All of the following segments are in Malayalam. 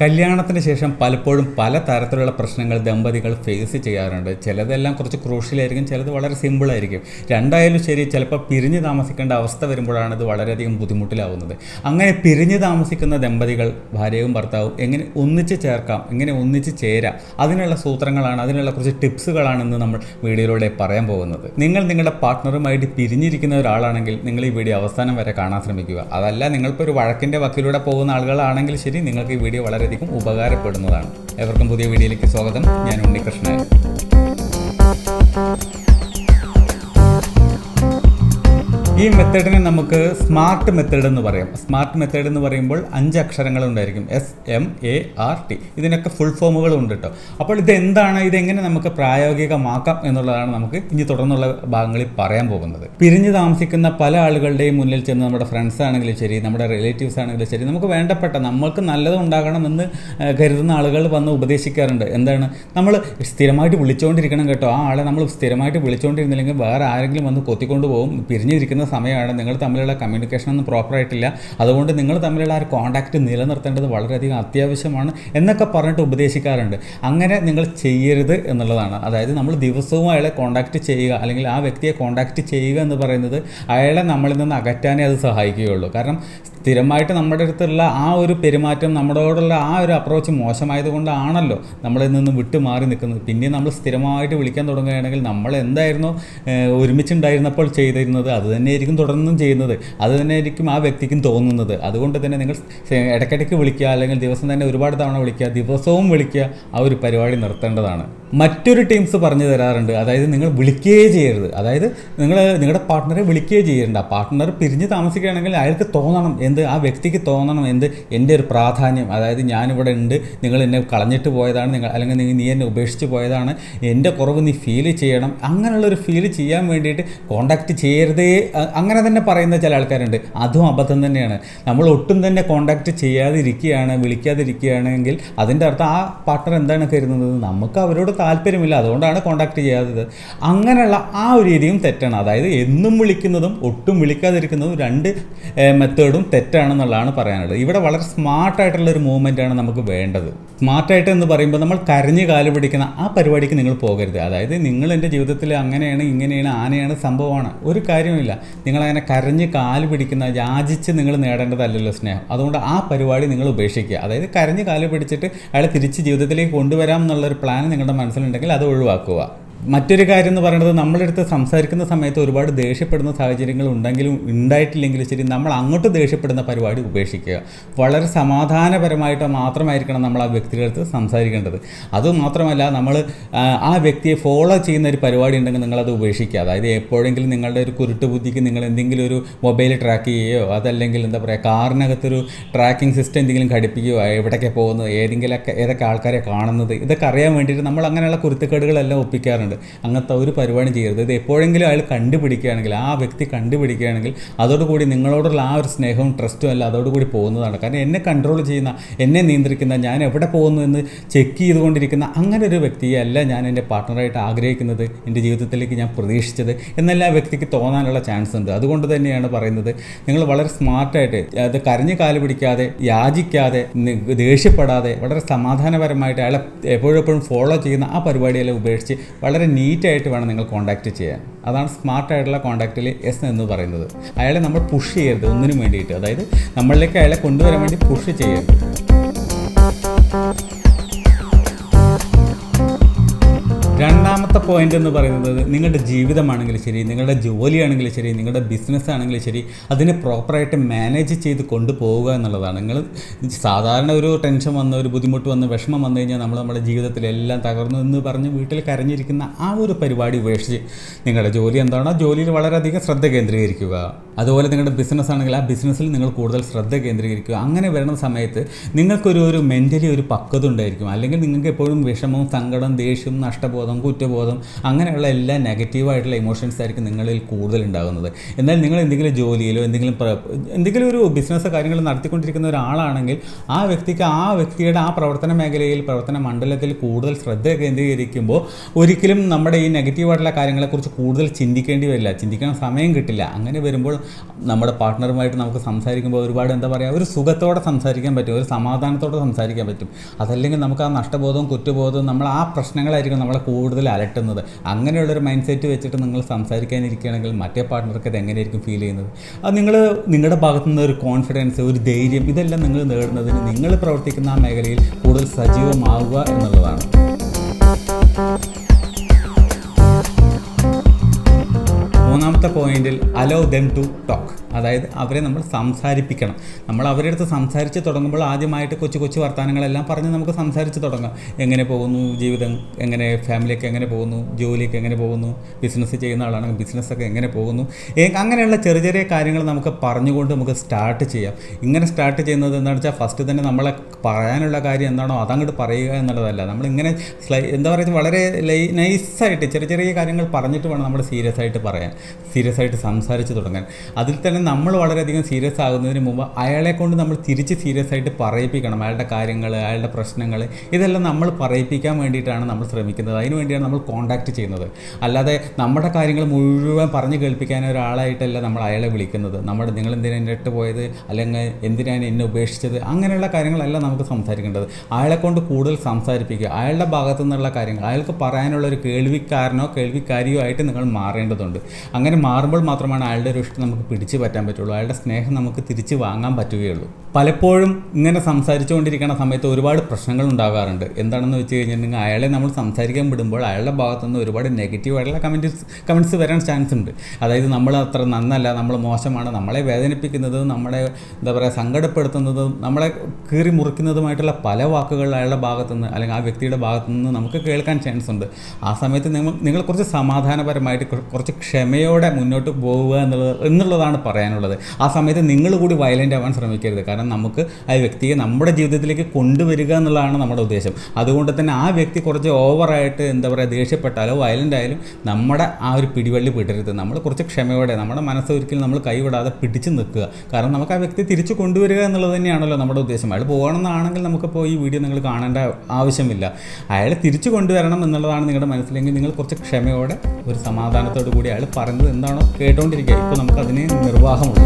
കല്യാണത്തിന് ശേഷം പലപ്പോഴും പല തരത്തിലുള്ള പ്രശ്നങ്ങൾ ദമ്പതികൾ ഫേസ് ചെയ്യാറുണ്ട്. ചിലതെല്ലാം കുറച്ച് ക്രൂഷ്യലായിരിക്കും, ചിലത് വളരെ സിമ്പിളായിരിക്കും. രണ്ടായാലും ശരി, ചിലപ്പോൾ പിരിഞ്ഞ് താമസിക്കേണ്ട അവസ്ഥ വരുമ്പോഴാണ് ഇത് വളരെയധികം ബുദ്ധിമുട്ടിലാവുന്നത്. അങ്ങനെ പിരിഞ്ഞ് താമസിക്കുന്ന ദമ്പതികൾ ഭാര്യയും ഭർത്താവും എങ്ങനെ ഒന്നിച്ച് ചേർക്കാം, എങ്ങനെ ഒന്നിച്ച് ചേരാം, അതിനുള്ള സൂത്രങ്ങളാണ്, അതിനുള്ള കുറച്ച് ടിപ്സുകളാണ് ഇന്ന് നമ്മൾ വീഡിയോയിലൂടെ പറയാൻ പോകുന്നത്. നിങ്ങൾ നിങ്ങളുടെ പാർട്ട്ണറുമായിട്ട് പിരിഞ്ഞിരിക്കുന്ന ഒരാളാണെങ്കിൽ നിങ്ങൾ ഈ വീഡിയോ അവസാനം വരെ കാണാൻ ശ്രമിക്കുക. അതല്ല, നിങ്ങൾക്കൊരു വഴക്കിൻ്റെ വക്കിലൂടെ പോകുന്ന ആളുകളാണെങ്കിൽ ശരി, നിങ്ങൾക്ക് ഈ വീഡിയോ വളരെയധികം ഉപകാരപ്പെടുന്നതാണ്. എവർക്കും പുതിയ വീഡിയോയിലേക്ക് സ്വാഗതം. ഞാൻ ഉണ്ണികൃഷ്ണൻ. ഈ മെത്തേഡിനെ നമുക്ക് സ്മാർട്ട് മെത്തേഡ് എന്ന് പറയാം. സ്മാർട്ട് മെത്തേഡ് എന്ന് പറയുമ്പോൾ 5 അക്ഷരങ്ങൾ ഉണ്ടായിരിക്കും, SMART. ഇതിനൊക്കെ ഫുൾ ഫോമുകളുണ്ട് കേട്ടോ. അപ്പോൾ ഇതെന്താണ്, ഇതെങ്ങനെ നമുക്ക് പ്രായോഗികമാക്കാം എന്നുള്ളതാണ് നമുക്ക് ഇനി തുടർന്നുള്ള ഭാഗങ്ങളിൽ പറയാൻ പോകുന്നത്. പിരിഞ്ഞ് താമസിക്കുന്ന പല ആളുകളുടെയും മുന്നിൽ ചെന്ന് നമ്മുടെ ഫ്രണ്ട്സ് ആണെങ്കിലും ശരി, നമ്മുടെ റിലേറ്റീവ്സ് ആണെങ്കിലും ശരി, നമുക്ക് വേണ്ടപ്പെട്ട, നമ്മൾക്ക് നല്ലതുണ്ടാകണമെന്ന് കരുതുന്ന ആളുകൾ വന്ന് ഉപദേശിക്കാറുണ്ട്. എന്താണ്, നമ്മൾ സ്ഥിരമായിട്ട് വിളിച്ചുകൊണ്ടിരിക്കണം കേട്ടോ, ആ ആളെ നമ്മൾ സ്ഥിരമായിട്ട് വിളിച്ചുകൊണ്ടിരുന്നില്ലെങ്കിൽ വേറെ ആരെങ്കിലും വന്ന് കൊത്തിക്കൊണ്ട് പോകും, പിരിഞ്ഞിരിക്കുന്ന സമയമാണ്, നിങ്ങൾ തമ്മിലുള്ള കമ്മ്യൂണിക്കേഷൻ ഒന്നും പ്രോപ്പറായിട്ടില്ല, അതുകൊണ്ട് നിങ്ങൾ തമ്മിലുള്ള ആ ഒരു കോൺടാക്റ്റ് നിലനിർത്തേണ്ടത് വളരെയധികം അത്യാവശ്യമാണ് എന്നൊക്കെ പറഞ്ഞിട്ട് ഉപദേശിക്കാറുണ്ട്. അങ്ങനെ നിങ്ങൾ ചെയ്യരുത് എന്നുള്ളതാണ്. അതായത് നമ്മൾ ദിവസവും അയാളെ കോൺടാക്റ്റ് ചെയ്യുക, അല്ലെങ്കിൽ ആ വ്യക്തിയെ കോൺടാക്റ്റ് ചെയ്യുക എന്ന് പറയുന്നത് അയാളെ നമ്മളിൽ നിന്ന് അകറ്റാനേ അത് സഹായിക്കുകയുള്ളൂ. കാരണം സ്ഥിരമായിട്ട് നമ്മുടെ അടുത്തുള്ള ആ ഒരു പെരുമാറ്റം, നമ്മളോടുള്ള ആ ഒരു അപ്രോച്ച് മോശമായതുകൊണ്ടാണല്ലോ നമ്മളിൽ നിന്ന് വിട്ടു മാറി നിൽക്കുന്നത്. പിന്നെ നമ്മൾ സ്ഥിരമായിട്ട് വിളിക്കാൻ തുടങ്ങുകയാണെങ്കിൽ നമ്മൾ എന്തായിരുന്നോ ഒരുമിച്ചുണ്ടായിരുന്നപ്പോൾ ചെയ്തിരുന്നത് അത് തന്നെയായിരിക്കും തുടർന്നും ചെയ്യുന്നത്, അത് തന്നെയായിരിക്കും ആ വ്യക്തിക്കും തോന്നുന്നത്. അതുകൊണ്ട് തന്നെ നിങ്ങൾ ഇടയ്ക്കിടയ്ക്ക് വിളിക്കുക, അല്ലെങ്കിൽ ദിവസം തന്നെ ഒരുപാട് തവണ വിളിക്കുക, ദിവസവും വിളിക്കുക, ആ ഒരു പരിപാടി നിർത്തേണ്ടതാണ്. മറ്റൊരു ടീംസ് പറഞ്ഞു തരാറുണ്ട്, അതായത് നിങ്ങൾ വിളിക്കുകയേ ചെയ്യരുത്. അതായത് നിങ്ങളുടെ പാർട്ട്ണറെ വിളിക്കുകയേ ചെയ്യരുത്. ആ പാർട്ട്ണർ പിരിഞ്ഞ് താമസിക്കുകയാണെങ്കിൽ അയാൾക്ക് തോന്നണം, ആ വ്യക്തിക്ക് തോന്നണം എൻ്റെ ഒരു പ്രാധാന്യം, അതായത് ഞാനിവിടെ ഉണ്ട്, നിങ്ങൾ എന്നെ കളഞ്ഞിട്ട് പോയതാണ്, നിങ്ങൾ അല്ലെങ്കിൽ നീ എന്നെ ഉപേക്ഷിച്ച് പോയതാണ്, എൻ്റെ കുറവ് നീ ഫീൽ ചെയ്യണം. അങ്ങനെയുള്ളൊരു ഫീൽ ചെയ്യാൻ വേണ്ടിയിട്ട് കോണ്ടാക്റ്റ് ചെയ്യരുതേ, അങ്ങനെ തന്നെ പറയുന്ന ചില ആൾക്കാരുണ്ട്. അതും അബദ്ധം തന്നെയാണ്. നമ്മൾ ഒട്ടും തന്നെ കോണ്ടാക്റ്റ് ചെയ്യാതിരിക്കുകയാണ്, വിളിക്കാതിരിക്കുകയാണെങ്കിൽ അതിൻ്റെ അർത്ഥം ആ പാർട്ട്ണർ എന്താണ് കരുതുന്നത്, നമുക്ക് അവരോട് താല്പര്യമില്ല, അതുകൊണ്ടാണ് കോണ്ടാക്റ്റ് ചെയ്യാത്തത്. അങ്ങനെയുള്ള ആ ഒരു രീതിയും തെറ്റാണ്. അതായത് എന്നും വിളിക്കുന്നതും ഒട്ടും വിളിക്കാതിരിക്കുന്നതും 2 മെത്തേഡും തെറ്റാണെന്നുള്ളതാണ് പറയാനുള്ളത്. ഇവിടെ വളരെ സ്മാർട്ടായിട്ടുള്ളൊരു മൂവ്മെൻറ്റാണ് നമുക്ക് വേണ്ടത്. സ്മാർട്ടായിട്ട് എന്ന് പറയുമ്പോൾ നമ്മൾ കരഞ്ഞ് കാല് പിടിക്കുന്ന ആ പരിപാടിക്ക് നിങ്ങൾ പോകരുത്. അതായത് നിങ്ങൾ എൻ്റെ ജീവിതത്തിൽ അങ്ങനെയാണ്, ഇങ്ങനെയാണ്, ആനയാണ്, സംഭവമാണ്, ഒരു കാര്യമില്ല. നിങ്ങളങ്ങനെ കരഞ്ഞ് കാല് പിടിക്കുന്ന, യാചിച്ച് നിങ്ങൾ നേടേണ്ടതല്ലല്ലോ സ്നേഹം. അതുകൊണ്ട് ആ പരിപാടി നിങ്ങൾ ഉപേക്ഷിക്കുക. അതായത് കരഞ്ഞ് കാല് പിടിച്ചിട്ട് അയാളെ തിരിച്ച് ജീവിതത്തിലേക്ക് കൊണ്ടുവരാം എന്നുള്ളൊരു പ്ലാൻ നിങ്ങളുടെ മനസ്സിലുണ്ടെങ്കിൽ അത് ഒഴിവാക്കുക. മറ്റൊരു കാര്യം എന്ന് പറയുന്നത്, നമ്മളെടുത്ത് സംസാരിക്കുന്ന സമയത്ത് ഒരുപാട് ദേഷ്യപ്പെടുന്ന സാഹചര്യങ്ങൾ ഉണ്ടെങ്കിലും ഉണ്ടായിട്ടില്ലെങ്കിലും ശരി, നമ്മൾ അങ്ങോട്ട് ദേഷ്യപ്പെടുന്ന പരിപാടി ഉപേക്ഷിക്കുക. വളരെ സമാധാനപരമായിട്ട് മാത്രമായിരിക്കണം നമ്മൾ ആ വ്യക്തിയുടെ അടുത്ത് സംസാരിക്കേണ്ടത്. അതുമാത്രമല്ല, നമ്മൾ ആ വ്യക്തിയെ ഫോളോ ചെയ്യുന്ന ഒരു പരിപാടി ഉണ്ടെങ്കിൽ നിങ്ങളത് ഉപേക്ഷിക്കുക. അതായത് എപ്പോഴെങ്കിലും നിങ്ങളുടെ ഒരു കുരുട്ട് ബുദ്ധിക്ക് നിങ്ങൾ എന്തെങ്കിലും ഒരു മൊബൈൽ ട്രാക്ക് ചെയ്യുകയോ, അതല്ലെങ്കിൽ എന്താ പറയുക, കാറിനകത്തൊരു ട്രാക്കിംഗ് സിസ്റ്റം എന്തെങ്കിലും ഘടിപ്പിക്കുകയോ, എവിടേക്ക് പോകുന്നത്, ഏതൊക്കെ ആൾക്കാരെ കാണുന്നത്, ഇതൊക്കെ അറിയാൻ വേണ്ടിയിട്ട് നമ്മൾ അങ്ങനെയുള്ള കുരുത്തക്കേടുകളെല്ലാം ഒപ്പിക്കാറുണ്ട്. അങ്ങനത്തെ ഒരു പരിപാടി ചെയ്യരുത്. ഇത് എപ്പോഴെങ്കിലും അയാൾ കണ്ടുപിടിക്കുകയാണെങ്കിൽ, ആ വ്യക്തി കണ്ടുപിടിക്കുകയാണെങ്കിൽ അതോടുകൂടി നിങ്ങളോടുള്ള ആ ഒരു സ്നേഹവും ട്രസ്റ്റും അല്ല അതോടുകൂടി പോകുന്നതാണ്. കാരണം എന്നെ കൺട്രോൾ ചെയ്യുന്ന, എന്നെ നിയന്ത്രിക്കുന്ന, ഞാൻ എവിടെ പോകുന്നു എന്ന് ചെക്ക് ചെയ്തുകൊണ്ടിരിക്കുന്ന അങ്ങനെ ഒരു വ്യക്തിയെ അല്ല ഞാൻ എൻ്റെ പാർട്ട്ണറായിട്ട് ആഗ്രഹിക്കുന്നത്, എൻ്റെ ജീവിതത്തിലേക്ക് ഞാൻ പ്രതീക്ഷിച്ചത് എന്നെല്ലാം വ്യക്തിക്ക് തോന്നാനുള്ള ചാൻസ് ഉണ്ട്. അതുകൊണ്ട് തന്നെയാണ് പറയുന്നത്, നിങ്ങൾ വളരെ സ്മാർട്ടായിട്ട്, അത് കരഞ്ഞ് കാല് പിടിക്കാതെ, യാചിക്കാതെ, ദേഷ്യപ്പെടാതെ, വളരെ സമാധാനപരമായിട്ട് അയാളെ എപ്പോഴെപ്പോഴും ഫോളോ ചെയ്യുന്ന ആ പരിപാടിയെല്ലാം ഉപേക്ഷിച്ച് വളരെ നീറ്റായിട്ട് വേണം നിങ്ങൾ കോൺടാക്റ്റ് ചെയ്യാൻ. അതാണ് സ്മാർട്ടായിട്ടുള്ള കോൺടാക്റ്റിൽ എസ് എന്ന് പറയുന്നത്. അയാളെ നമ്മൾ പുഷ് ചെയ്യരുത് ഒന്നിനും വേണ്ടിയിട്ട്. അതായത് നമ്മളിലേക്ക് അയാളെ കൊണ്ടുവരാൻ വേണ്ടി പുഷ് ചെയ്യരുത്. രണ്ടാമത്തെ പോയിന്റ് എന്ന് പറയുന്നത്, നിങ്ങളുടെ ജീവിതമാണെങ്കിലും ശരി, നിങ്ങളുടെ ജോലിയാണെങ്കിലും ശരി, നിങ്ങളുടെ ബിസിനസ് ആണെങ്കിലും ശരി, അതിനെ പ്രോപ്പറായിട്ട് മാനേജ് ചെയ്ത് കൊണ്ടുപോവുക എന്നുള്ളതാണ്. നിങ്ങൾ സാധാരണ ഒരു ടെൻഷൻ വന്ന്, ഒരു ബുദ്ധിമുട്ട് വന്ന്, വിഷമം വന്നു കഴിഞ്ഞാൽ നമ്മൾ നമ്മുടെ ജീവിതത്തിലെല്ലാം തകർന്നു എന്ന് പറഞ്ഞ് വീട്ടിൽ കരഞ്ഞിരിക്കുന്ന ആ ഒരു പരിപാടി ഉപേക്ഷിച്ച് നിങ്ങളുടെ ജോലി എന്താണോ ജോലിയിൽ വളരെയധികം ശ്രദ്ധ കേന്ദ്രീകരിക്കുക. അതുപോലെ നിങ്ങളുടെ ബിസിനസ് ആണെങ്കിൽ ആ ബിസിനസ്സിൽ നിങ്ങൾ കൂടുതൽ ശ്രദ്ധ കേന്ദ്രീകരിക്കുക. അങ്ങനെ വരുന്ന സമയത്ത് നിങ്ങൾക്കൊരു മെൻ്റലി ഒരു പക്വത ഉണ്ടായിരിക്കും. അല്ലെങ്കിൽ നിങ്ങൾക്ക് എപ്പോഴും വിഷമവും സങ്കടവും ദേഷ്യവും നഷ്ടബോധവും കുറ്റബോധം പ്രതിരോധം അങ്ങനെയുള്ള എല്ലാ നെഗറ്റീവായിട്ടുള്ള ഇമോഷൻസ് ആയിരിക്കും നിങ്ങളിൽ കൂടുതൽ ഉണ്ടാകുന്നത്. എന്നാൽ നിങ്ങൾ എന്തെങ്കിലും ജോലിയിലോ എന്തെങ്കിലും ഒരു ബിസിനസ്സോ കാര്യങ്ങൾ നടത്തിക്കൊണ്ടിരിക്കുന്ന ഒരാളാണെങ്കിൽ ആ വ്യക്തിക്ക് ആ വ്യക്തിയുടെ ആ പ്രവർത്തന മേഖലയിൽ പ്രവർത്തന മണ്ഡലത്തിൽ കൂടുതൽ ശ്രദ്ധ കേന്ദ്രീകരിക്കുമ്പോൾ ഒരിക്കലും നമ്മുടെ ഈ നെഗറ്റീവായിട്ടുള്ള കാര്യങ്ങളെക്കുറിച്ച് കൂടുതൽ ചിന്തിക്കേണ്ടി വരില്ല, ചിന്തിക്കാൻ സമയം കിട്ടില്ല. അങ്ങനെ വരുമ്പോൾ നമ്മുടെ പാർട്ട്ണറുമായിട്ട് നമുക്ക് സംസാരിക്കുമ്പോൾ ഒരുപാട് എന്താ പറയുക, ഒരു സുഖത്തോടെ സംസാരിക്കാൻ പറ്റും, ഒരു സമാധാനത്തോടെ സംസാരിക്കാൻ പറ്റും. അതല്ലെങ്കിൽ നമുക്ക് ആ നഷ്ടബോധവും കുറ്റബോധവും നമ്മൾ ആ പ്രശ്നങ്ങളായിരിക്കും നമ്മളെ കൂടുതൽ അലട്ടുന്നത്. അങ്ങനെയുള്ളൊരു മൈൻഡ് സെറ്റ് വെച്ചിട്ട് നിങ്ങൾ സംസാരിക്കാനിരിക്കുകയാണെങ്കിൽ മറ്റേ പാർട്ട്ണർക്ക് അത് എങ്ങനെയായിരിക്കും ഫീൽ ചെയ്യുന്നത്? അത് നിങ്ങൾ നിങ്ങളുടെ ഭാഗത്തു നിന്ന് ഒരു കോൺഫിഡൻസ്, ഒരു ധൈര്യം, ഇതെല്ലാം നിങ്ങൾ നേടുന്നതിന് നിങ്ങൾ പ്രവർത്തിക്കുന്ന ആ മേഖലയിൽ കൂടുതൽ സജീവമാവുക എന്നുള്ളതാണ്. മൂന്നാമത്തെ പോയിന്റിൽ അലോ ദെം ടു ടോക്ക്, അതായത് അവരെ നമ്മൾ സംസാരിപ്പിക്കണം. നമ്മൾ അവരുടെ അടുത്ത് സംസാരിച്ച് തുടങ്ങുമ്പോൾ ആദ്യമായിട്ട് കൊച്ചു കൊച്ചു വർത്തമാനങ്ങളെല്ലാം പറഞ്ഞ് നമുക്ക് സംസാരിച്ച് തുടങ്ങാം. എങ്ങനെ പോകുന്നു ജീവിതം, എങ്ങനെ ഫാമിലിയൊക്കെ എങ്ങനെ പോകുന്നു, ജോലിയൊക്കെ എങ്ങനെ പോകുന്നു, ബിസിനസ് ചെയ്യുന്ന ആളാണെങ്കിൽ ബിസിനസ്സൊക്കെ എങ്ങനെ പോകുന്നു, അങ്ങനെയുള്ള ചെറിയ ചെറിയ കാര്യങ്ങൾ നമുക്ക് പറഞ്ഞുകൊണ്ട് നമുക്ക് സ്റ്റാർട്ട് ചെയ്യാം. ഇങ്ങനെ സ്റ്റാർട്ട് ചെയ്യുന്നത് എന്താണെന്ന് വെച്ചാൽ ഫസ്റ്റ് തന്നെ നമ്മളെ പറയാനുള്ള കാര്യം എന്താണോ അതങ്ങോട്ട് പറയുക എന്നുള്ളതല്ല. നമ്മളിങ്ങനെ എന്താ പറയുക, വളരെ നൈസായിട്ട് ചെറിയ ചെറിയ കാര്യങ്ങൾ പറഞ്ഞിട്ട് വേണം നമ്മൾ സീരിയസ് ആയിട്ട് സംസാരിച്ച് തുടങ്ങാൻ. അതിൽ തന്നെ നമ്മൾ വളരെയധികം സീരിയസ് ആകുന്നതിന് മുമ്പ് അയാളെ കൊണ്ട് നമ്മൾ തിരിച്ച് സീരിയസ് ആയിട്ട് പറയിപ്പിക്കണം. അയാളുടെ കാര്യങ്ങൾ, അയാളുടെ പ്രശ്നങ്ങൾ, ഇതെല്ലാം നമ്മൾ പറയിപ്പിക്കാൻ വേണ്ടിയിട്ടാണ് നമ്മൾ ശ്രമിക്കുന്നത്. അതിനുവേണ്ടിയാണ് നമ്മൾ കോൺടാക്റ്റ് ചെയ്യുന്നത്. അല്ലാതെ നമ്മുടെ കാര്യങ്ങൾ മുഴുവൻ പറഞ്ഞു കേൾപ്പിക്കാൻ ഒരാളായിട്ടല്ല നമ്മൾ അയാളെ വിളിക്കുന്നത്. നമ്മുടെ നിങ്ങളെന്തിനാണ് എൻ്റെ ഇട്ട് പോയത്, അല്ലെങ്കിൽ എന്തിനാണ് എന്നെ ഉപേക്ഷിച്ചത്, അങ്ങനെയുള്ള കാര്യങ്ങളല്ല നമുക്ക് സംസാരിക്കേണ്ടത്. അയാളെ കൊണ്ട് കൂടുതൽ സംസാരിപ്പിക്കുക. അയാളുടെ ഭാഗത്തു നിന്നുള്ള കാര്യങ്ങൾ, അയാൾക്ക് പറയാനുള്ള ഒരു കേൾവിക്കാരനോ കേൾവിക്കാരിയോ ആയിട്ട് നിങ്ങൾ മാറേണ്ടതുണ്ട്. അങ്ങനെ മാറുമ്പോൾ മാത്രമാണ് അയാളുടെ ഒരു ഇഷ്ടം നമുക്ക് പിടിച്ചു പറ്റാൻ പറ്റുള്ളൂ, അയാളുടെ സ്നേഹം നമുക്ക് തിരിച്ച് വാങ്ങാൻ പറ്റുകയുള്ളൂ. പലപ്പോഴും ഇങ്ങനെ സംസാരിച്ചുകൊണ്ടിരിക്കുന്ന സമയത്ത് ഒരുപാട് പ്രശ്നങ്ങൾ ഉണ്ടാകാറുണ്ട്. എന്താണെന്ന് വെച്ച് കഴിഞ്ഞിട്ടുണ്ടെങ്കിൽ അയാളെ നമ്മൾ സംസാരിക്കാൻ വിടുമ്പോൾ അയാളുടെ ഭാഗത്തുനിന്ന് ഒരുപാട് നെഗറ്റീവായിട്ടുള്ള കമൻറ്റ്സ് വരാൻ ചാൻസ് ഉണ്ട്. അതായത് നമ്മൾ അത്ര നന്നല്ല, നമ്മൾ മോശമാണ്, നമ്മളെ വേദനിപ്പിക്കുന്നതും നമ്മളെ എന്താ പറയുക സങ്കടപ്പെടുത്തുന്നതും നമ്മളെ കീറി മുറിക്കുന്നതുമായിട്ടുള്ള പല വാക്കുകൾ അയാളുടെ ഭാഗത്തുനിന്ന് അല്ലെങ്കിൽ ആ വ്യക്തിയുടെ ഭാഗത്തുനിന്ന് നമുക്ക് കേൾക്കാൻ ചാൻസ് ഉണ്ട്. ആ സമയത്ത് നിങ്ങൾ കുറച്ച് സമാധാനപരമായിട്ട് കുറച്ച് ക്ഷമയോടെ മുന്നോട്ട് പോവുക എന്നുള്ളതാണ് പറയാനുള്ളത്. ആ സമയത്ത് നിങ്ങൾ കൂടി വയലൻ്റ് ആവാൻ ശ്രമിക്കരുത്. കാരണം നമുക്ക് ആ വ്യക്തിയെ നമ്മുടെ ജീവിതത്തിലേക്ക് കൊണ്ടുവരിക എന്നുള്ളതാണ് നമ്മുടെ ഉദ്ദേശം. അതുകൊണ്ട് തന്നെ ആ വ്യക്തി കുറച്ച് ഓവറായിട്ട് എന്താ പറയുക ദേഷ്യപ്പെട്ടാലോ വയലൻ്റ് ആയാലും നമ്മുടെ ആ ഒരു പിടിവള്ളി വിടരുത്. നമ്മൾ കുറച്ച് ക്ഷമയോടെ നമ്മുടെ മനസ്സ് ഒരിക്കലും നമ്മൾ കൈവിടാതെ പിടിച്ച് നിൽക്കുക. കാരണം നമുക്ക് ആ വ്യക്തി തിരിച്ചു കൊണ്ടുവരിക എന്നുള്ളത് തന്നെയാണല്ലോ നമ്മുടെ ഉദ്ദേശം. അയാൾ പോകണമെന്നാണെങ്കിൽ നമുക്കിപ്പോൾ ഈ വീഡിയോ നിങ്ങൾ കാണേണ്ട ആവശ്യമില്ല. അയാൾ തിരിച്ചു കൊണ്ടുവരണം എന്നുള്ളതാണ് നിങ്ങളുടെ മനസ്സിലെങ്കിൽ നിങ്ങൾ കുറച്ച് ക്ഷമയോടെ ഒരു സമാധാനത്തോടു കൂടി അയാൾ പറഞ്ഞത് എന്താണോ കേട്ടോണ്ടിരിക്കുക. ഇപ്പോൾ നമുക്കതിന് നിർവാഹമുണ്ട്.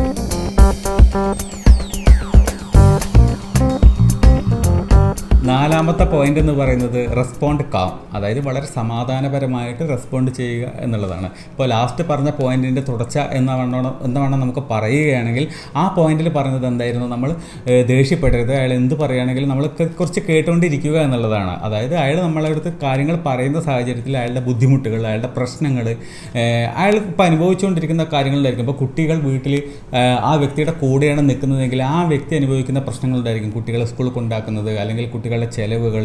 നാലാമത്തെ പോയിന്റ് എന്ന് പറയുന്നത് റെസ്പോണ്ട് കാം, അതായത് വളരെ സമാധാനപരമായിട്ട് റെസ്പോണ്ട് ചെയ്യുക എന്നുള്ളതാണ്. ഇപ്പോൾ ലാസ്റ്റ് പറഞ്ഞ പോയിന്റിൻ്റെ തുടർച്ച എന്ന വണ്ണം നമുക്ക് പറയുകയാണെങ്കിൽ ആ പോയിന്റിൽ പറഞ്ഞത് എന്തായിരുന്നു? നമ്മൾ ദേഷ്യപ്പെടരുത്, അയാൾ എന്ത് പറയുകയാണെങ്കിലും നമ്മൾ കുറച്ച് കേട്ടുകൊണ്ടിരിക്കുക എന്നുള്ളതാണ്. അതായത് അയാൾ നമ്മളെ അടുത്ത് കാര്യങ്ങൾ പറയുന്ന സാഹചര്യത്തിൽ അയാളുടെ ബുദ്ധിമുട്ടുകൾ, അയാളുടെ പ്രശ്നങ്ങൾ, അയാൾ ഇപ്പോൾ അനുഭവിച്ചുകൊണ്ടിരിക്കുന്ന കാര്യങ്ങളുണ്ടായിരിക്കും. ഇപ്പോൾ കുട്ടികൾ വീട്ടിൽ ആ വ്യക്തിയുടെ കൂടെയാണ് നിൽക്കുന്നതെങ്കിൽ ആ വ്യക്തി അനുഭവിക്കുന്ന പ്രശ്നങ്ങളുണ്ടായിരിക്കും. കുട്ടികളെ സ്കൂളിൽ കൊണ്ടാക്കുന്നത്, അല്ലെങ്കിൽ കുട്ടികൾ ചെലവുകൾ,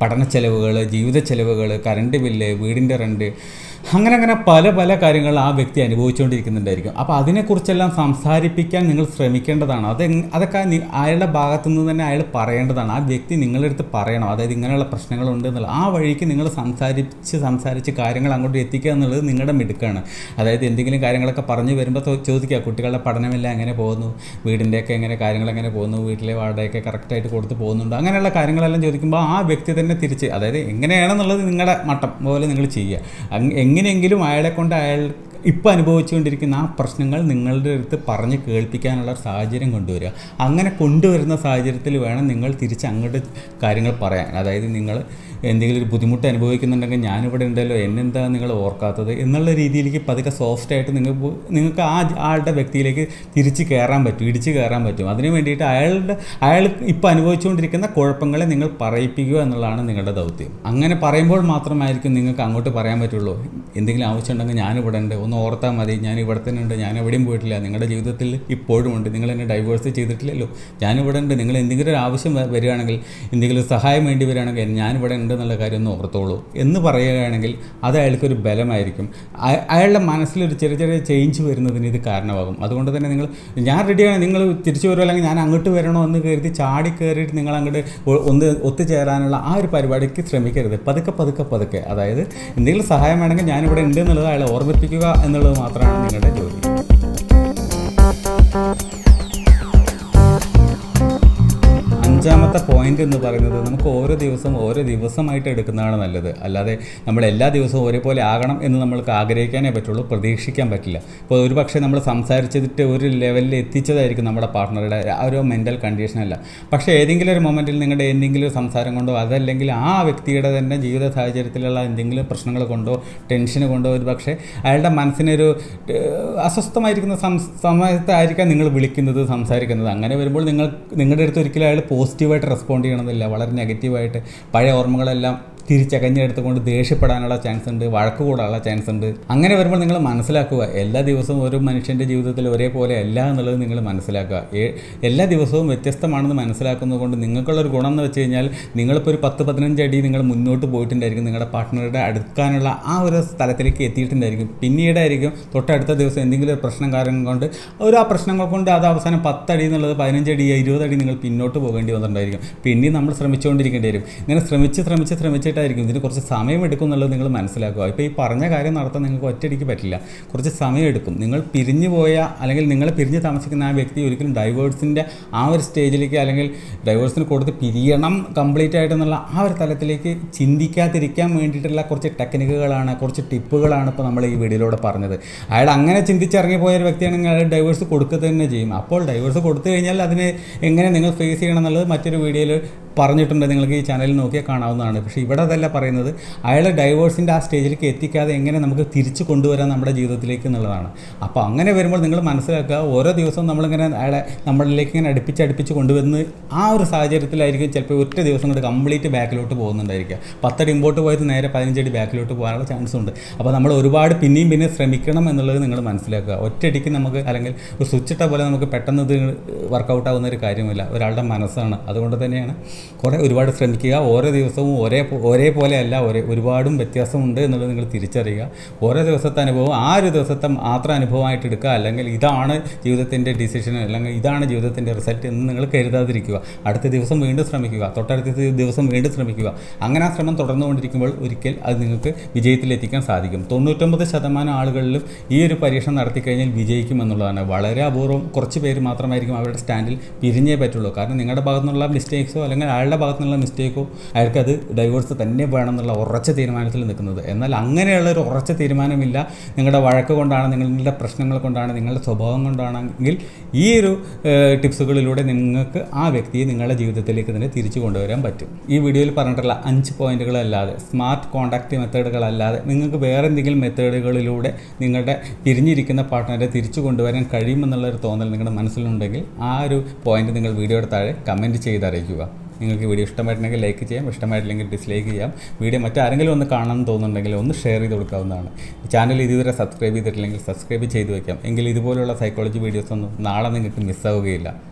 പഠന ചെലവുകൾ, ജീവിത ചെലവുകൾ, കറണ്ട് ബില്ല്, വീടിൻ്റെ റെൻറ്റ്, അങ്ങനെ പല കാര്യങ്ങൾ ആ വ്യക്തി അനുഭവിച്ചുകൊണ്ടിരിക്കുന്നുണ്ടായിരിക്കും. അപ്പോൾ അതിനെക്കുറിച്ചെല്ലാം സംസാരിപ്പിക്കാൻ നിങ്ങൾ ശ്രമിക്കേണ്ടതാണ്. അതൊക്കെ അയാളുടെ ഭാഗത്തു നിന്ന് തന്നെ അയാൾ പറയേണ്ടതാണ്. ആ വ്യക്തി നിങ്ങളുടെ അടുത്ത് പറയണം. അതായത് ഇങ്ങനെയുള്ള പ്രശ്നങ്ങളുണ്ട് എന്നുള്ള ആ വഴിക്ക് നിങ്ങൾ സംസാരിച്ച് കാര്യങ്ങൾ അങ്ങോട്ട് എത്തിക്കുക എന്നുള്ളത് നിങ്ങളുടെ മിടുക്കാണ്. അതായത് എന്തെങ്കിലും കാര്യങ്ങളൊക്കെ പറഞ്ഞു വരുമ്പോൾ ചോദിക്കുക, കുട്ടികളുടെ പഠനമെല്ലാം എങ്ങനെ പോകുന്നു, വീടിൻ്റെയൊക്കെ എങ്ങനെ കാര്യങ്ങൾ എങ്ങനെ പോകുന്നു, വീട്ടിലെ വാടകയൊക്കെ കറക്റ്റായിട്ട് കൊടുത്ത് പോകുന്നുണ്ടോ, അങ്ങനെയുള്ള കാര്യങ്ങളെല്ലാം ചോദിക്കുമ്പോൾ ആ വ്യക്തി തന്നെ തിരിച്ച്, അതായത് എങ്ങനെയാണെന്നുള്ളത് നിങ്ങളുടെ മട്ടം പോലെ നിങ്ങൾ ചെയ്യുക. എങ്ങനെയെങ്കിലും അയാളെ കൊണ്ട് അയാൾ ഇപ്പോൾ അനുഭവിച്ചുകൊണ്ടിരിക്കുന്ന ആ പ്രശ്നങ്ങൾ നിങ്ങളുടെ അടുത്ത് പറഞ്ഞ് കേൾപ്പിക്കാനുള്ള ഒരു സാഹചര്യം കൊണ്ടുവരിക. അങ്ങനെ കൊണ്ടുവരുന്ന സാഹചര്യത്തിൽ വേണം നിങ്ങൾ തിരിച്ച് അങ്ങോട്ട് കാര്യങ്ങൾ പറയാൻ. അതായത് നിങ്ങൾ എന്തെങ്കിലും ഒരു ബുദ്ധിമുട്ട് അനുഭവിക്കുന്നുണ്ടെങ്കിൽ ഞാനിവിടെ ഉണ്ടല്ലോ, എന്നെന്താ നിങ്ങൾ ഓർക്കാത്തത് എന്നുള്ള രീതിയിലേക്ക് പതുക്കെ സോഫ്റ്റായിട്ട് നിങ്ങൾക്ക് ആ ആളുടെ വ്യക്തിയിലേക്ക് ഇടിച്ച് കയറാൻ പറ്റും. അതിന് വേണ്ടിയിട്ട് അയാൾ ഇപ്പോൾ അനുഭവിച്ചുകൊണ്ടിരിക്കുന്ന കുഴപ്പങ്ങളെ നിങ്ങൾ പറയിപ്പിക്കുക എന്നുള്ളതാണ് നിങ്ങളുടെ ദൗത്യം. അങ്ങനെ പറയുമ്പോൾ മാത്രമായിരിക്കും നിങ്ങൾക്ക് അങ്ങോട്ട് പറയാൻ പറ്റുള്ളൂ എന്തെങ്കിലും ആവശ്യം ഉണ്ടെങ്കിൽ ഞാനിവിടെ ഉണ്ട്, ഓർത്താൽ മതി, ഞാൻ ഇവിടെ തന്നെ ഉണ്ട്, ഞാൻ എവിടെയും പോയിട്ടില്ല, നിങ്ങളുടെ ജീവിതത്തിൽ ഇപ്പോഴും ഉണ്ട്, നിങ്ങൾ എന്നെ ഡൈവേഴ്സ് ചെയ്തിട്ടില്ലല്ലോ, ഞാനിവിടെ ഉണ്ട്, നിങ്ങൾ എന്തെങ്കിലും ഒരു ആവശ്യം വരികയാണെങ്കിൽ, എന്തെങ്കിലും സഹായം വേണ്ടി വരികയാണെങ്കിൽ ഞാനിവിടെ ഉണ്ട് എന്നുള്ള കാര്യം ഒന്ന് ഓർത്തോളൂ എന്ന് പറയുകയാണെങ്കിൽ അത് അയാൾക്കൊരു ബലമായിരിക്കും. അയാളുടെ മനസ്സിലൊരു ചെറിയ ചെറിയ ചേഞ്ച് വരുന്നതിന് ഇത് കാരണമാകും. അതുകൊണ്ട് തന്നെ നിങ്ങൾ ഞാൻ റെഡിയാണ്, നിങ്ങൾ തിരിച്ചു വരുമോ അല്ലെങ്കിൽ ഞാൻ അങ്ങോട്ട് വരണോ എന്ന് കരുതി ചാടി കയറിയിട്ട് നിങ്ങൾ അങ്ങോട്ട് ഒന്ന് ഒത്തുചേരാനുള്ള ആ ഒരു പരിപാടിക്ക് ശ്രമിക്കരുത്. പതുക്കെ പതുക്കെ പതുക്കെ, അതായത് എന്തെങ്കിലും സഹായം വേണമെങ്കിൽ ഞാനിവിടെ ഉണ്ട് എന്നുള്ളത് അയാളെ ഓർമ്മിപ്പിക്കുക എന്നുള്ളത് മാത്രമാണ് നിങ്ങളുടെ ജോലി. അഞ്ചാമത്തെ പോയിന്റ് എന്ന് പറയുന്നത് നമുക്ക് ഓരോ ദിവസമായിട്ട് എടുക്കുന്നതാണ് നല്ലത്. അല്ലാതെ നമ്മൾ എല്ലാ ദിവസവും ഒരേപോലെ ആകണം എന്ന് നമ്മൾക്ക് ആഗ്രഹിക്കാനേ പറ്റുള്ളൂ, പ്രതീക്ഷിക്കാൻ പറ്റില്ല. ഇപ്പോൾ ഒരു പക്ഷേ നമ്മൾ സംസാരിച്ചിട്ട് ഒരു ലെവലിൽ എത്തിച്ചതായിരിക്കും നമ്മുടെ പാർട്ട്ണറുടെ ആ ഒരു മെൻ്റൽ കണ്ടീഷനല്ല, പക്ഷേ ഏതെങ്കിലും ഒരു മൊമെൻറ്റിൽ നിങ്ങളുടെ എന്തെങ്കിലും സംസാരം കൊണ്ടോ അതല്ലെങ്കിൽ ആ വ്യക്തിയുടെ തന്നെ ജീവിത സാഹചര്യത്തിലുള്ള എന്തെങ്കിലും പ്രശ്നങ്ങൾ കൊണ്ടോ ടെൻഷന് കൊണ്ടോ ഒരു പക്ഷേ അയാളുടെ മനസ്സിനൊരു അസ്വസ്ഥമായിരിക്കുന്ന സമയത്തായിരിക്കാം നിങ്ങൾ വിളിക്കുന്നത് സംസാരിക്കുന്നത്. അങ്ങനെ വരുമ്പോൾ നിങ്ങളുടെ അടുത്ത് ഒരിക്കലും അയാൾ പോസിറ്റീവായിട്ട് റെസ്പോണ്ട് ചെയ്യണമെന്നില്ല, വളരെ നെഗറ്റീവായിട്ട് പഴയ ഓർമ്മകളെല്ലാം തിരിച്ചകഞ്ഞെടുത്തുകൊണ്ട് ദേഷ്യപ്പെടാനുള്ള ചാൻസ് ഉണ്ട്, വഴക്ക് കൂടാനുള്ള ചാൻസ് ഉണ്ട്. അങ്ങനെ വരുമ്പോൾ നിങ്ങൾ മനസ്സിലാക്കുക എല്ലാ ദിവസവും ഒരു മനുഷ്യൻ്റെ ജീവിതത്തിൽ ഒരേപോലെ അല്ല എന്നുള്ളത് നിങ്ങൾ മനസ്സിലാക്കുക. എല്ലാ ദിവസവും വ്യത്യസ്തമാണെന്ന് മനസ്സിലാക്കുന്നത് കൊണ്ട് നിങ്ങൾക്കുള്ളൊരു ഗുണം എന്ന് വെച്ച് കഴിഞ്ഞാൽ നിങ്ങളിപ്പോൾ ഒരു 10-15 അടി നിങ്ങൾ മുന്നോട്ട് പോയിട്ടുണ്ടായിരിക്കും, നിങ്ങളുടെ പാർട്ട്ണറുടെ അടുക്കാനുള്ള ആ ഒരു സ്ഥലത്തിലേക്ക് എത്തിയിട്ടുണ്ടായിരിക്കും. പിന്നീടായിരിക്കും തൊട്ടടുത്ത ദിവസം എന്തെങ്കിലും ഒരു പ്രശ്നം കാരണം കൊണ്ട് ആ പ്രശ്നങ്ങൾ കൊണ്ട് അത് അവസാനം 10 അടി എന്നുള്ളത് 15 അടി 20 അടി നിങ്ങൾ പിന്നോട്ട് പോകേണ്ടി വന്നിട്ടുണ്ടായിരിക്കും. പിന്നെ നമ്മൾ ശ്രമിച്ചുകൊണ്ടിരിക്കേണ്ടി വരും. ഇങ്ങനെ ശ്രമിച്ചിട്ട് ഇതിന് കുറച്ച് സമയമെടുക്കും എന്നുള്ളത് നിങ്ങൾ മനസ്സിലാക്കുക. ഇപ്പോൾ ഈ പറഞ്ഞ കാര്യം നടത്താൻ നിങ്ങൾക്ക് ഒറ്റയടിക്ക് പറ്റില്ല, കുറച്ച് സമയമെടുക്കും. നിങ്ങൾ പിരിഞ്ഞു പോയ അല്ലെങ്കിൽ നിങ്ങൾ പിരിഞ്ഞ് താമസിക്കുന്ന ആ വ്യക്തി ഒരിക്കലും ഡൈവേഴ്സിൻ്റെ ആ ഒരു സ്റ്റേജിലേക്ക് അല്ലെങ്കിൽ ഡൈവേഴ്സിന് കൊടുത്ത് പിരിയണം കംപ്ലീറ്റ് ആയിട്ടെന്നുള്ള ആ ഒരു തലത്തിലേക്ക് ചിന്തിക്കാതിരിക്കാൻ വേണ്ടിയിട്ടുള്ള കുറച്ച് ടെക്നിക്കുകളാണ്, കുറച്ച് ടിപ്പുകളാണ് ഇപ്പോൾ നമ്മൾ ഈ വീഡിയോയിലൂടെ പറഞ്ഞത്. അയാൾ അങ്ങനെ ചിന്തിച്ചിറങ്ങിപ്പോയ ഒരു വ്യക്തിയാണെങ്കിൽ അയാൾ ഡൈവേഴ്സ് കൊടുക്കുക തന്നെ ചെയ്യും. അപ്പോൾ ഡൈവേഴ്സ് കൊടുത്തു കഴിഞ്ഞാൽ അതിനെ എങ്ങനെ നിങ്ങൾ ഫേസ് ചെയ്യണം എന്നുള്ളത് മറ്റൊരു വീഡിയോയിൽ പറഞ്ഞിട്ടുണ്ട്, നിങ്ങൾക്ക് ഈ ചാനലിൽ നോക്കിയാൽ കാണാവുന്നതാണ്. പക്ഷേ ഇവിടെ അതല്ല പറയുന്നത്, അയാളെ ഡൈവേഴ്സിൻ്റെ ആ സ്റ്റേജിലേക്ക് എത്തിക്കാതെ എങ്ങനെ നമുക്ക് തിരിച്ചു കൊണ്ടുവരാൻ നമ്മുടെ ജീവിതത്തിലേക്ക് എന്നുള്ളതാണ്. അപ്പോൾ അങ്ങനെ വരുമ്പോൾ നിങ്ങൾ മനസ്സിലാക്കുക ഓരോ ദിവസവും നമ്മളിങ്ങനെ അയാളെ നമ്മളിലേക്ക് ഇങ്ങനെ അടുപ്പിച്ച് കൊണ്ടുവന്ന് ആ ഒരു സാഹചര്യത്തിലായിരിക്കും ചിലപ്പോൾ ഒറ്റ ദിവസം കൊണ്ട് കംപ്ലീറ്റ് ബാക്കിലോട്ട് പോകുന്നുണ്ടായിരിക്കുക. 10 അടി മുമ്പോട്ട് പോയത് നേരെ 15 അടി ബാക്കിലോട്ട് പോകാനുള്ള ചാൻസ് ഉണ്ട്. അപ്പോൾ നമ്മൾ ഒരുപാട് പിന്നെയും ശ്രമിക്കണം എന്നുള്ളത് നിങ്ങൾ മനസ്സിലാക്കുക. ഒറ്റയടിക്ക് നമുക്ക് അല്ലെങ്കിൽ ഒരു സ്വിച്ചിട്ട പോലെ നമുക്ക് പെട്ടെന്ന് ഇത് വർക്കൗട്ട് ആവുന്ന ഒരു കാര്യമില്ല, ഒരാളുടെ മനസ്സാണ്. അതുകൊണ്ട് തന്നെയാണ് ഒരുപാട് ശ്രമിക്കുക. ഓരോ ദിവസവും ഒരേപോലെ അല്ല, ഒരുപാടും വ്യത്യാസമുണ്ട് എന്നുള്ളത് നിങ്ങൾ തിരിച്ചറിയുക. ഓരോ ദിവസത്തെ അനുഭവം ആ ഒരു ദിവസത്തെ മാത്രം അനുഭവമായിട്ട് എടുക്കുക, അല്ലെങ്കിൽ ഇതാണ് ജീവിതത്തിൻ്റെ ഡിസിഷൻ അല്ലെങ്കിൽ ഇതാണ് ജീവിതത്തിൻ്റെ റിസൾട്ട് എന്ന് നിങ്ങൾ കരുതാതിരിക്കുക. അടുത്ത ദിവസം വീണ്ടും ശ്രമിക്കുക, തൊട്ടടുത്ത ദിവസം വീണ്ടും ശ്രമിക്കുക. അങ്ങനെ ആ ശ്രമം തുടർന്നുകൊണ്ടിരിക്കുമ്പോൾ ഒരിക്കൽ അത് നിങ്ങൾക്ക് വിജയത്തിലെത്തിക്കാൻ സാധിക്കും. 99% ആളുകളിലും ഈ ഒരു പരീക്ഷണം നടത്തിക്കഴിഞ്ഞാൽ വിജയിക്കും എന്നുള്ളതാണ്. വളരെ അപൂർവം കുറച്ച് പേര് മാത്രമായിരിക്കും അവരുടെ സ്റ്റാൻഡിൽ പിരിഞ്ഞേ പറ്റുള്ളൂ. കാരണം നിങ്ങളുടെ ഭാഗത്തുനിന്നുള്ള മിസ്റ്റേക്സോ അല്ലെങ്കിൽ അയാളുടെ ഭാഗത്തുനിന്നുള്ള മിസ്റ്റേക്കോ അയാൾക്കത് ഡൈവേഴ്സ് തന്നെ വേണമെന്നുള്ള ഉറച്ച തീരുമാനത്തിൽ നിൽക്കുന്നത്. എന്നാൽ അങ്ങനെയുള്ള ഒരു ഉറച്ച തീരുമാനമില്ല, നിങ്ങളുടെ വഴക്ക് കൊണ്ടാണ്, നിങ്ങളുടെ പ്രശ്നങ്ങൾ കൊണ്ടാണ്, നിങ്ങളുടെ സ്വഭാവം കൊണ്ടാണെങ്കിൽ ഈ ഒരു ടിപ്സുകളിലൂടെ നിങ്ങൾക്ക് ആ വ്യക്തിയെ നിങ്ങളുടെ ജീവിതത്തിലേക്ക് തന്നെ തിരിച്ചു കൊണ്ടുവരാൻ പറ്റും. ഈ വീഡിയോയിൽ പറഞ്ഞിട്ടുള്ള 5 പോയിന്റുകളല്ലാതെ, സ്മാർട്ട് കോൺടാക്റ്റ് മെത്തേഡുകളല്ലാതെ നിങ്ങൾക്ക് വേറെ എന്തെങ്കിലും മെത്തേഡുകളിലൂടെ നിങ്ങളുടെ പിരിഞ്ഞിരിക്കുന്ന പാർട്ട്ണറെ തിരിച്ചു കൊണ്ടുവരാൻ കഴിയുമെന്നുള്ളൊരു തോന്നൽ നിങ്ങളുടെ മനസ്സിലുണ്ടെങ്കിൽ ആ ഒരു പോയിന്റ് നിങ്ങൾ വീഡിയോയുടെ താഴെ കമൻറ്റ് ചെയ്തറിയിക്കുക. നിങ്ങൾക്ക് വീഡിയോ ഇഷ്ടമായിട്ടുണ്ടെങ്കിൽ ലൈക്ക് ചെയ്യാം, ഇഷ്ടമായിട്ടില്ലെങ്കിൽ ഡിസ്ലൈക്ക് ചെയ്യാം. വീഡിയോ മറ്റാരെങ്കിലും ഒന്ന് കാണാൻ തോന്നുന്നുണ്ടെങ്കിൽ ഒന്ന് ഷെയർ ചെയ്ത് കൊടുക്കാവുന്നതാണ്. ചാനൽ ഇതുവരെ സബ്സ്ക്രൈബ് ചെയ്തിട്ടില്ലെങ്കിൽ സബ്സ്ക്രൈബ് ചെയ്ത് വയ്ക്കാം. എങ്കിൽ ഇതുപോലുള്ള സൈക്കോളജി വീഡിയോസൊന്നും നാളെ നിങ്ങൾക്ക് മിസ്സാവുകയില്ല.